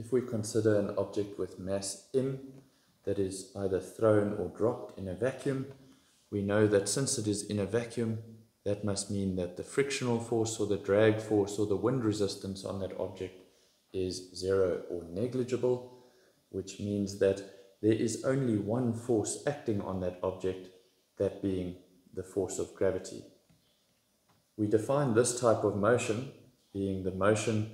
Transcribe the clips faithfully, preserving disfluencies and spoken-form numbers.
If we consider an object with mass m that is either thrown or dropped in a vacuum, we know that since it is in a vacuum, that must mean that the frictional force or the drag force or the wind resistance on that object is zero or negligible, which means that there is only one force acting on that object, that being the force of gravity. We define this type of motion being the motion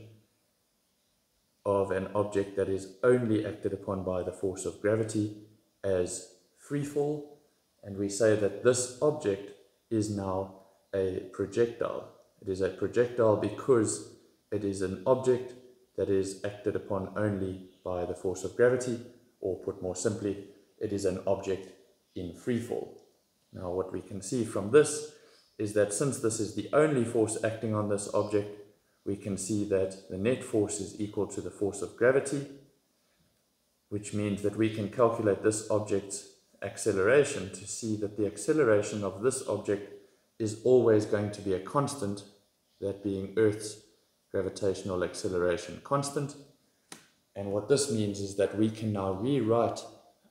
of an object that is only acted upon by the force of gravity as free fall, and we say that this object is now a projectile. It is a projectile because it is an object that is acted upon only by the force of gravity, or put more simply, it is an object in free fall. Now what we can see from this is that since this is the only force acting on this object, we can see that the net force is equal to the force of gravity, which means that we can calculate this object's acceleration to see that the acceleration of this object is always going to be a constant, that being Earth's gravitational acceleration constant. And what this means is that we can now rewrite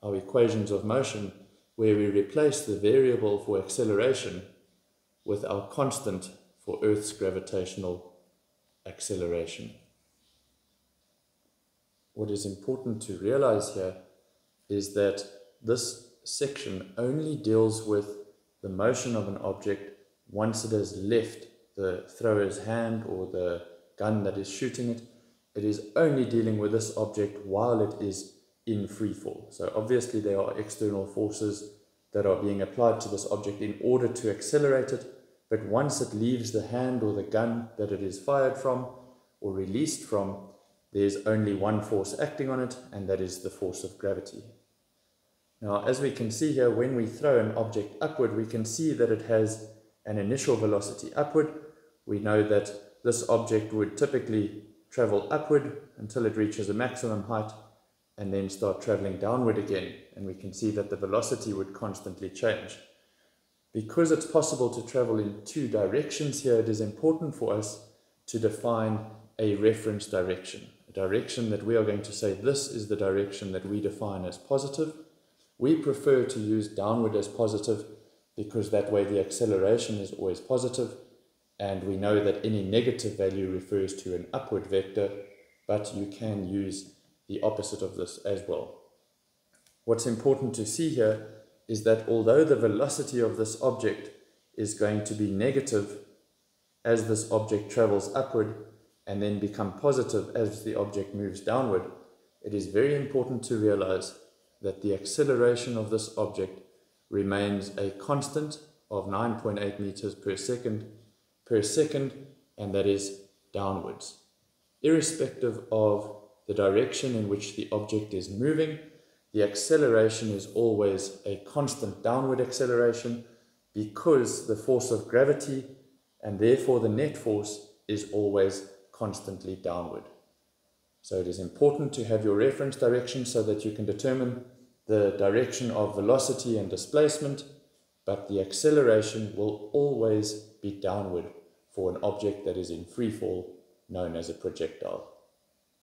our equations of motion where we replace the variable for acceleration with our constant for Earth's gravitational acceleration. What is important to realize here is that this section only deals with the motion of an object once it has left the thrower's hand or the gun that is shooting it. It is only dealing with this object while it is in free fall. So obviously there are external forces that are being applied to this object in order to accelerate it, but once it leaves the hand or the gun that it is fired from or released from, there's only one force acting on it, and that is the force of gravity. Now, as we can see here, when we throw an object upward, we can see that it has an initial velocity upward. We know that this object would typically travel upward until it reaches a maximum height and then start traveling downward again. And we can see that the velocity would constantly change. Because it's possible to travel in two directions here, it is important for us to define a reference direction, a direction that we are going to say this is the direction that we define as positive. We prefer to use downward as positive because that way the acceleration is always positive, and we know that any negative value refers to an upward vector, but you can use the opposite of this as well. What's important to see here is that although the velocity of this object is going to be negative as this object travels upward and then become positive as the object moves downward, it is very important to realize that the acceleration of this object remains a constant of nine point eight meters per second per second, and that is downwards. Irrespective of the direction in which the object is moving, the acceleration is always a constant downward acceleration because the force of gravity, and therefore the net force, is always constantly downward. So it is important to have your reference direction so that you can determine the direction of velocity and displacement, but the acceleration will always be downward for an object that is in free fall, known as a projectile.